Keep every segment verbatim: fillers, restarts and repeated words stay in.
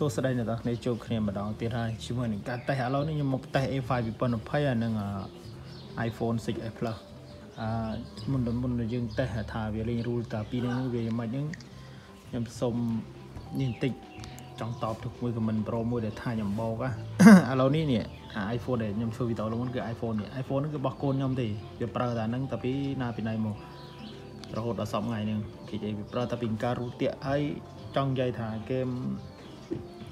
số sau đây là đặt để cho khi mà đón tiền hai chỉ muốn cả tay áo này nhưng một tay iPhone bị bẩn phải là nâng iPhone sáu s Plus muốn đón muốn dừng tay hạ thả về lên rule tạp pin về mà những nhầm sôm nhìn tịnh trong tọp thuộc môi của mình pro môi để thay nhầm bò cả áo này nè iPhone để nhầm sôi vì tàu luôn cái iPhone này iPhone nó cứ bọc côn nhầm thì về prao là nâng tạp pin na pin này mộtเราหดเราสองไงหนึ่งคิดใจวิปราตปิงการุเตะไอ้จังใจถ่ายเกม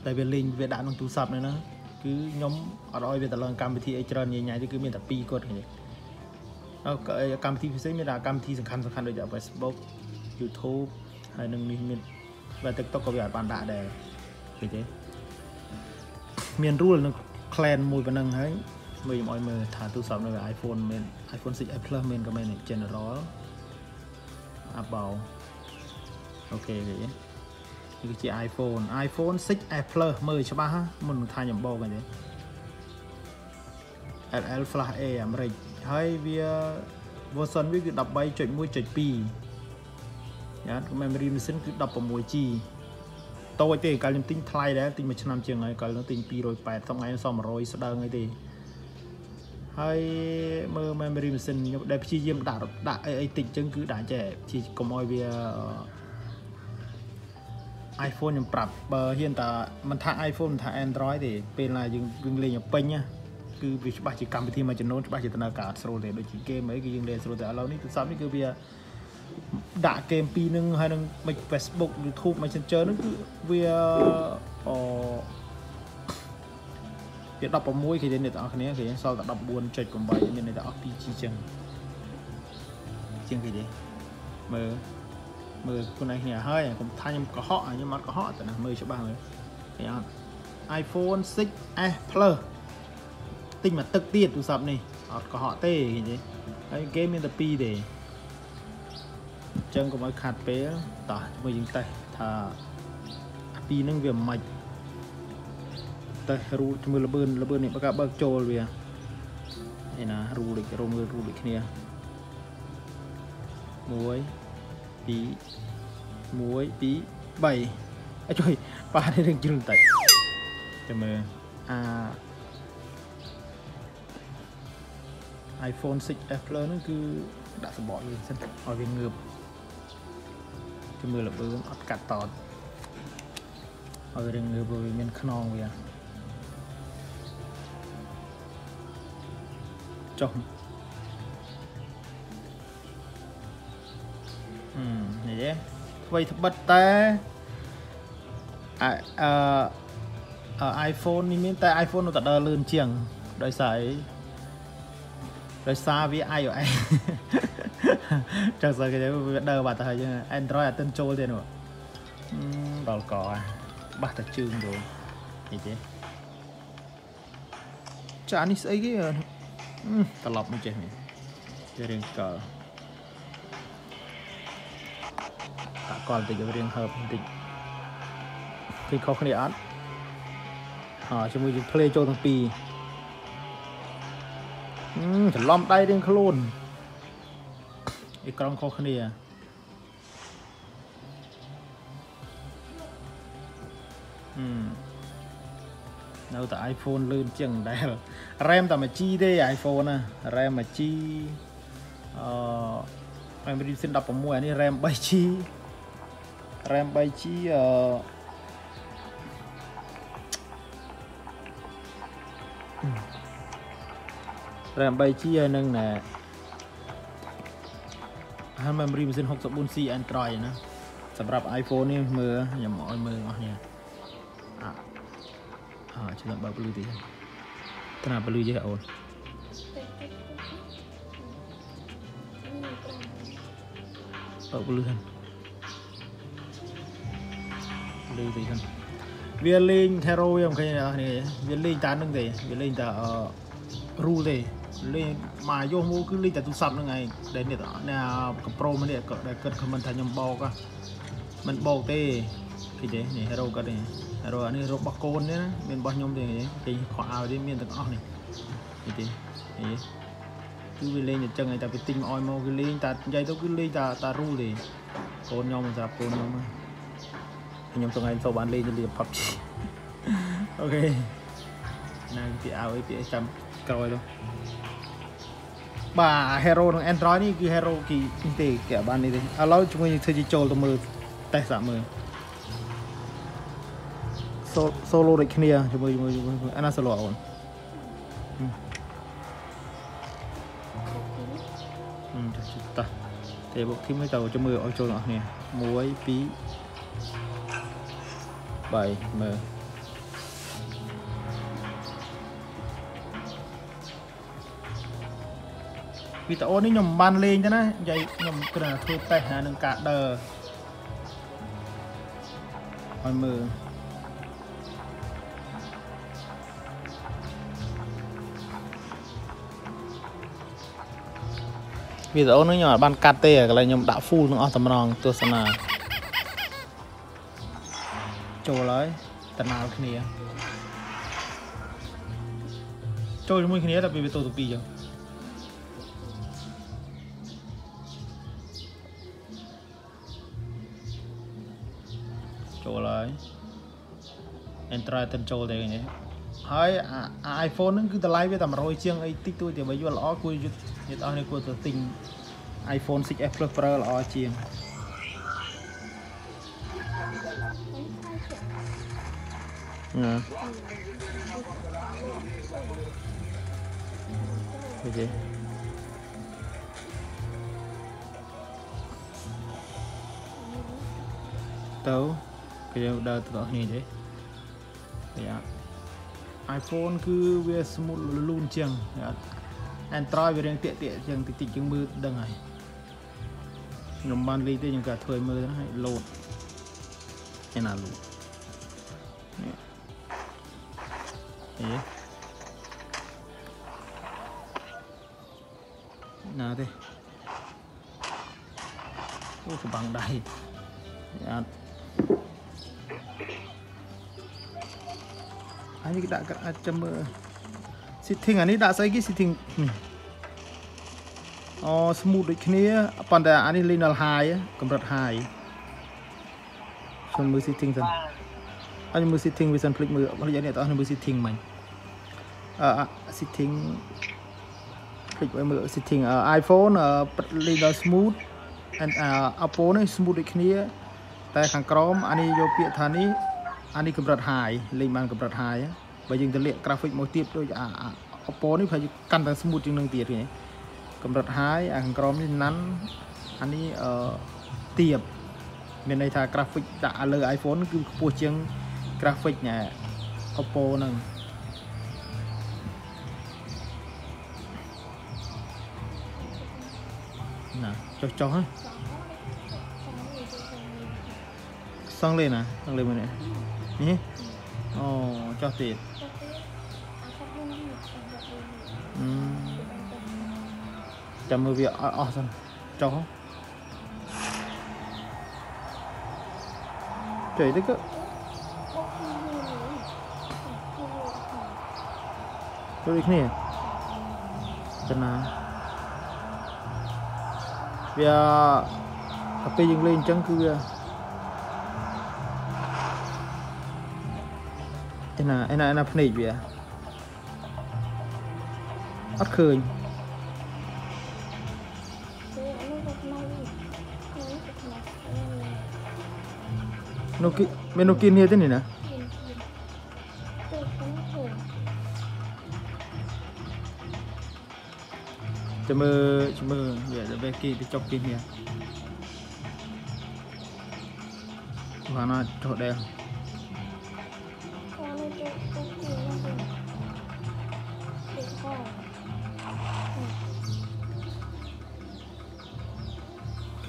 แต่เป็นลิงเวดานของตู้ซับเลยนะคือยมอร่อยเป็นตะลังการพิธีไอ้เจริญใหญ่ๆที่คือมีแต่ปีกดอย่างนี้แล้วการพิธีพิเศษมีแต่การพิธีสำคัญสำคัญโดยจาก Facebook YouTube ให้หนึ่งมีมีและติ๊กต็อกก็แบบปันดาแดงคิดใจเมียนรู้เลยนะแคลนมวยปนังให้มือมอยมือถ่ายตู้ซับเลยไอโฟนเมนไอโฟนสิบเอ็ดพลัสเมนก็ไม่เนี่ยเจนร้อยApple โอเคเลยนี่คือ iPhone iPhone ซิกซ์ เอส Plus มือใช่ป่ะฮะมันทายอย่างบอกกันเลย แอล แอล Flash A อเมริกให้เวียเวอร์ชันวิคือดับใบจุดมวยจุดปียัดเมมโมรี่มันซึ่งคือดับประมวยจีโตไอเต้การเล่นติ้งไทยแล้วติ้งมาชนะเชียงไงการเล่นติ้งปีโรยแปดทำไงซ้อมโรยสะดังไงตีให้เมื่อแมรี่มิสันได้พิชิตเยี่ยมด่าด่าไอติ่งจังคือด่าแจกที่กมอยเบียไอโฟนยังปรับเบอร์เฮียนแต่มันท่าไอโฟนท่าแอนดรอยด์ดิเป็นอะไรยังวิ่งเล่นอย่างเป็นเนี่ยคือวิชาจิตกรรมไปที่มาจนโน้ตวิชาจิตนาการสโตรเดย์โดยจีเกมไอ้คือยิงเล่นสโตรเดย์เรานี่คือซ้ำนี่คือเบียด่าเกมปีหนึ่งให้หนึ่งมาเฟซบุ๊กยูทูบมาเชิญเจอนั่นคือเบียเดี๋ยวดับประมวยคือเดี๋ยวเนี่ยแต่เอาคันนี้คือยังสาวแต่ดับบุญเจ็ดกว่าใบเนี่ยเนี่ยแต่เอาปีจีเชียงเชียงคือเดี๋ยวมือมือคนไหนเนี่ยเฮ้ยผมทายยังก็เหาะยังมัดก็เหาะแต่นะมือใช่ป่ะเลยเนี่ย iPhone ซิกซ์ เอส Plus ติ่งมาตึกเตี้ยตัวสับนี่เอาก็เหาะเต้คือเดี๋ยวไอ้เกมเนี่ยแต่ปีเดี๋ยวเชียงก็มาขาดเป๊ะต่อมือยิงเตะถ้าปีนึงเวียมใหม่แต่รูจมูกระเบิดระเบิดเนี่ยประกาศเบิกโจลเลยนี่นะรูเล็กรูมือรูเล็กเนี่ยมวยปีมวยปีใบไอ้ช่วยปลาได้เรื่องจริงแต่แต่เมื่ออ่า iPhone ซิกซ์ เอส Plus นั่นคือดักสปอร์ตเลยฉันเอาไปเงือบจมูกระเบิดอัดกัดต่อเอาไปเรื่องเงือบบริเวณมันขนองเลยจมอืมนี่เด้ไว้ทับบัตรแต่ไอเอ่อเอ่อไอโฟนนี่มีแต่ไอโฟนเราตัดเดินลื่นเฉียงโดยสายโดยสายวีไออยู่ไอจากสายก็จะเดินบัตรเธอยังแอนดรอยด์เต้นโจเลยหนูตลกอ่ะบัตรจืดดูนี่เด้จานนี้ใส่กี่ตลบไม่เจ๋งเลยเรื่องก่อตะกอนติดกับเรื่องเฮิร์บติดที่เขาขยันอ๋อชมวิวทะเลโจทั้งปีอืมจะล้อมได้เรื่องคลื่นอีกกลางเขาขยันอืมเราแต่ iPhone ลื่นเจียงได้แรมแต่มาจี้ได้ iPhone นะแรมมาจี้เอ่อไอ้บริษัทดับประมวยนี่แรมใบจี้แรมใบจี้เอ่อแรมใบจี้อันนึงนะให้มันบริษัทหกสิบบุญสี่แอนดรอยนะสำหรับ iPhone นี่มืออย่าหมอยมือเนี่ยฉันแบบปลื้มดีขนาดปลื้มเยอะอ่อนแบบปลื้มกันปลื้มดีกันเวลิงเทโรเวียมใครเนี่ยนี่เวลิงจานนึงดีเวลิงแต่รูดีเล่นมาโยมูคือเล่นแต่ตุสับนั่งไงเด่นเนี่ยเนี่ยกับโปรมันเนี่ยเกิดเกิดคือมันทำยำบอลก็มันบอลเต้คือเด่นเนี่ยเทโรก็เด่นrồi anh ấy rộp bạc côn đấy miền bắc nhom thì thì khóa đi miền tây này thì thì cứ về lên chân này ta bị tinh oi mau cứ lên ta dây tao cứ lên ta ta ru thì côn nhom là côn nhom nhom tụi anh sau bán lên thì liền pop ok này thì áo ấy thì chấm rồi đâu bà hero thằng android này kia hero kỳ kinh tế kẻ ban này đấy à lâu chúng mình chơi chỉ trộn tầm mờ tay sạm mờ solo đấy kia chúng mình chúng mình chúng mình anh ăn solo ổn ta thì bộ khi mới tàu cho mười ôi trộn nè muối phí bảy mờวิตาโอนี่หนุ่มบานเลงใช่ไหมใหญ่หนุ่มกระดาษทูแต่หาหนึ่งกะเดอร์ออนมือวิตาโอนี่หนุ่มบานกาเตะอะไรหนุ่มดาฟูหนุ่มออตมานองตัวสนาโจเลยแต่นาวขี้เนี้ยโจยมุ้ยขี้เนี้ยแต่เป็นตัวตุปีอยู่อันตรายตันโจลเลยเนี่ยเฮ้ยไอโฟนนั่นคือแต่ไลฟ์ไปแต่มาโรยเชียงไอติ๊กตัวเดี๋ยวไปยุ่งล้อคุยยุ่งยึดเอาในกูตัวติง iPhone ซิกซ์เอส Plus เปล่าล้อเชียงนะโอเคเต้าก็จะได้ตัวนี้เลยไอโฟนคือเวสมุลลูนเชียงแอนดรอยไปเรียงเตะเตะเชียงติดติดยังมือดังไงนมบานลีเตะยังกะถอยมือนะให้โหลดไอ้น่ารู้เนี่ยเอ๊ะน่าดิโอ้สบังได้อันนี้ด่ากันอาจจะมือสิทิงอันนี้ด่าใส่กี่สิทิงอ๋อสมูทอีกนี้ปันแต่อันนี้ลินอลไฮกำลังไฮส่วนมือสิทิงสันอันนี้มือสิทิงวิสันพลิกมือวันนี้เนี่ยตอนนี้มือสิทิงมันอ่าสิทิงพลิกไปมือสิทิงอ่าไอโฟนอ่าลินอลสมูทอันอ่าอัปโปนี่สมูทอีกนี้แต่ขังกรอมอันนี้โยเปียธานีอันนี้กำลังหายลิงมันกำลังหายไปยิงแต่เลี้ยกราฟิกโมทีฟด้วยอ่ะอโปนี่พายุกันแต่สมุดจึงหนึ่งเตียทีนี้กำลังหายอ่างกรอมนี่นั้นอันนี้เอ่อเตียบเมนในทางกราฟิกจะเลยไอโฟนคือปูเชียงกราฟิกเนี่ยอโปนั่งน่ะจ่อๆฮะสองเลยนะสองเลยมันเนี่ยนี่อ๋อจอติดจำมือเบียอ๋อสันจอเจ๋ยดิก็ดูอีกนี่จะนะเบียขับไปยิงเล่นจังคือไอ้น่าไอ้น่าไอ้น่าพนิจเบียอัดคืนโนกิเมนูกินเนี่ยที่นี่นะจะมือจะมือเดี๋ยวจะไปกินไปจบกินเนี่ยว่าน่าโดดเดี่ยวโอเค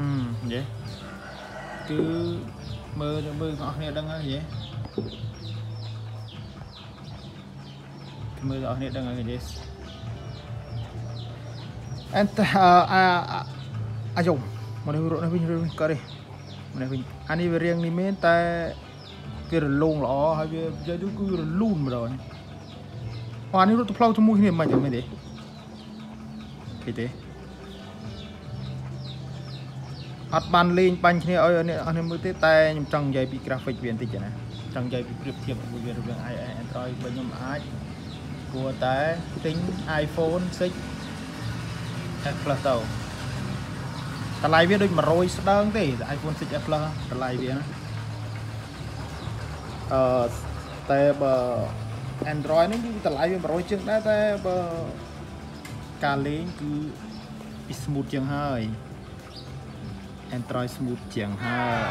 อืมเจ้คือมือมือของเนี่ยดังไงเยอะ មើលអ្នកនេះដឹងហើយ yes and អាយុមកនេះរត់នេះវិញឬក៏នេះមកនេះវិញអានេះវារៀងនេះមែនតែគេរលងល្អហើយវានិយាយទៅគឺរលូនម្ដងអានេះរត់ទៅផ្លូវជាមួយគ្នាមិនមែនទេគេទេអត់បានលេងបាញ់គ្នាឲ្យអ្នកនេះមើលទេតែខ្ញុំចង់និយាយពី graphic វាបន្តិចណាចង់និយាយពីប្រៀបធៀបជាមួយវារវាង iOS Android បើខ្ញុំអាចគួរតែទិញ iPhone 6s Plus ទៅតម្លៃវាដូចone hundredស្ដើងទេ iPhone 6s Plus តម្លៃវាណាអឺតែបើ Android នេះវាតម្លៃវាone hundredជាងដែរតែបើការលេងគឺពី smooth ជាងហើយ Android smooth ជាងហើយ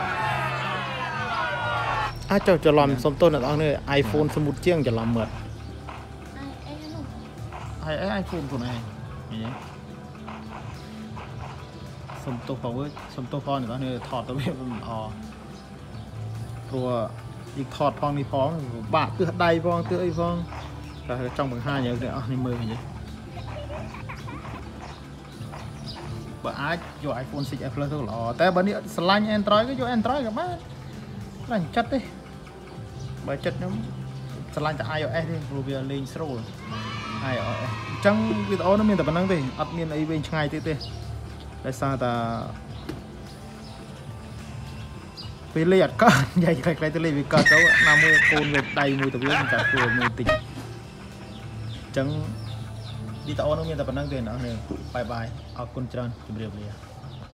អាចចូលច្រឡំសុំទោសអ្នកនរនេះ iPhone smooth ជាងច្រឡំមើលអីអី iPhone ខ្លួនឯងនេះសុំទោសផងសុំទោសផងអ្នកនរនេះថតទៅវាមិនល្អព្រោះនេះថតផងនេះផងបាក់ទើសដៃផងទើសអីផងតែចង់បង្ហាញឲ្យអ្នកនរនេះមើលវិញបើអាចយក iPhone 6s Plus ទៅល្អតែបើនេះស្រឡាញ់ Android គឺយក Android ក៏បានតែចិត្តទេបើចិត្តខ្ញុំស្រឡាញ់តែ iOS ទេព្រោះវាលេងស្រួល iOS អញ្ចឹងវីដេអូនេះមានតែប៉ុណ្្នឹងទេអត់មានអីវែងឆ្ងាយទៀតទេដោយសារតែពេលលេងអត់កើតនិយាយខ្លីៗទៅលេងវាកើតទៅណាមួយកូនវាដៃមួយទៅវាមិនកើតព្រោះមួយតិចអញ្ចឹងវីដេអូនោះមានតែប៉ុណ្្នឹងទេអ្នកនរ បាយបាយអរគុណច្រើនជម្រាបលា